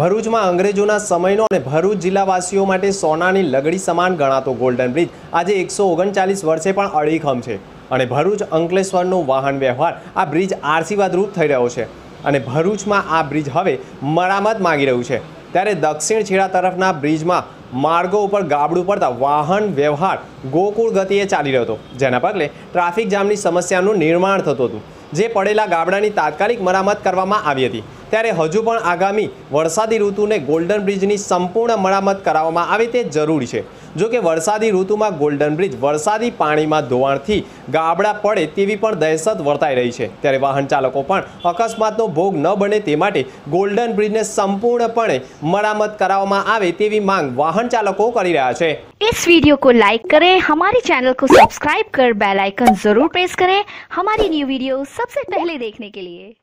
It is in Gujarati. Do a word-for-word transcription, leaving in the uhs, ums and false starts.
ભરૂચમાં અંગ્રેજોના સમયનો અને ભરૂચ જિલ્લાવાસીઓ માટે સોનાની લગડી સમાન ગણાતો ગોલ્ડન બ્રિજ આજે એકસો ઓગણચાલીસ વર્ષે પણ અડીખમ છે અને ભરૂચ અંકલેશ્વરનો વાહન વ્યવહાર આ બ્રિજ આશીર્વાદરૂપ થઈ રહ્યો છે અને ભરૂચમાં આ બ્રિજ હવે મરામત માગી રહ્યું છે ત્યારે દક્ષિણ છેડા તરફના બ્રિજમાં માર્ગો ઉપર ગાબડું પડતા વાહન વ્યવહાર ગોકુળ ગતિએ ચાલી રહ્યો હતો જેના પગલે ટ્રાફિક જામની સમસ્યાનું નિર્માણ થતું હતું જે પડેલા ગાબડાની તાત્કાલિક મરામત કરવામાં આવી હતી ત્યારે હજુ પણ આગામી વરસાદી ઋતુને ગોલ્ડન બ્રિજની સંપૂર્ણ મરામત કરાવવામાં આવે તે જરૂરી છે જો કે વરસાદી ઋતુમાં ગોલ્ડન બ્રિજ વરસાદી પાણીમાં ધોવાણથી ગાબડા પડે તેવી પણ દહેશત વર્તાઈ રહી છે ત્યારે વાહન ચાલકો પણ અકસ્માતનો ભોગ ન બને તે માટે ગોલ્ડન બ્રિજને સંપૂર્ણપણે મરામત કરાવવામાં આવે તેવી માંગ વાહન ચાલકો કરી રહ્યા છે। इस वीडियो को लाइक करें, हमारे चैनल को सब्सक्राइब कर बेल आइकन जरूर प्रेस करें हमारी न्यू वीडियो सबसे पहले देखने के लिए।